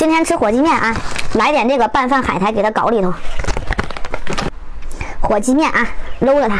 今天吃火鸡面啊，来点这个拌饭海苔给它搞里头。火鸡面啊，搂了它。